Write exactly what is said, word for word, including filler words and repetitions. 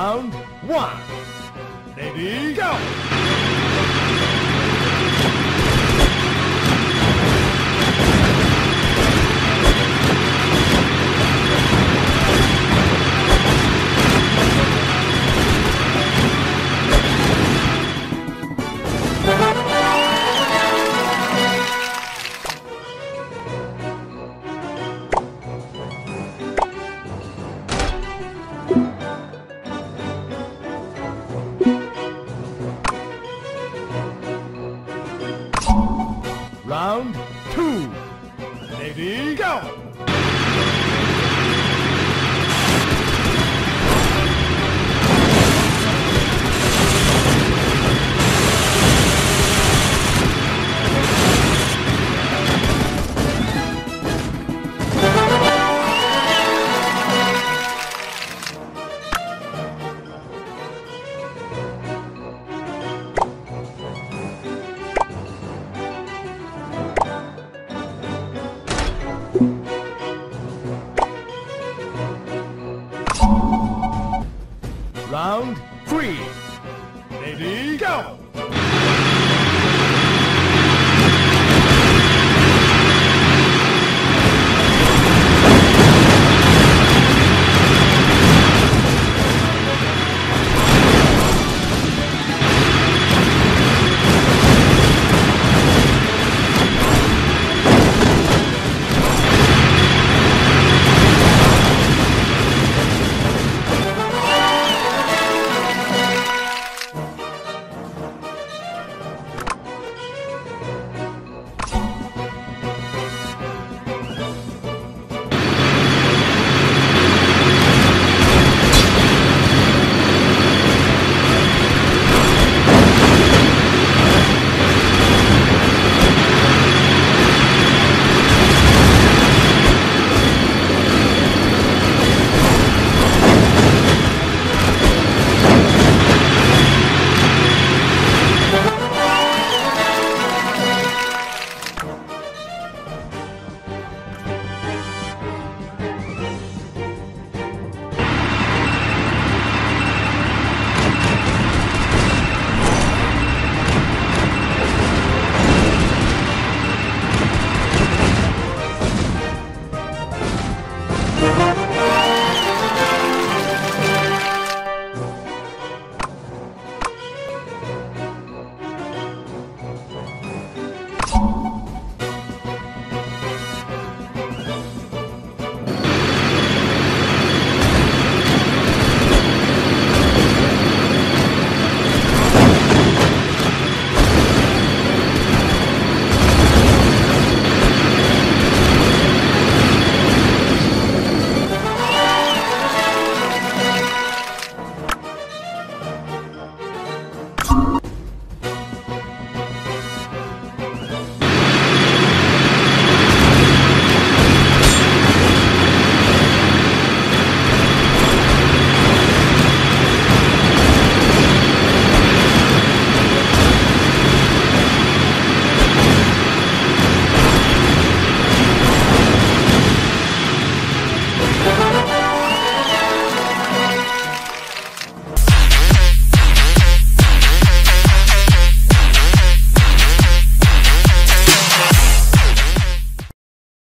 Round one. Ready? Go! Round two. Ready? Go! Round three. Ready? Go!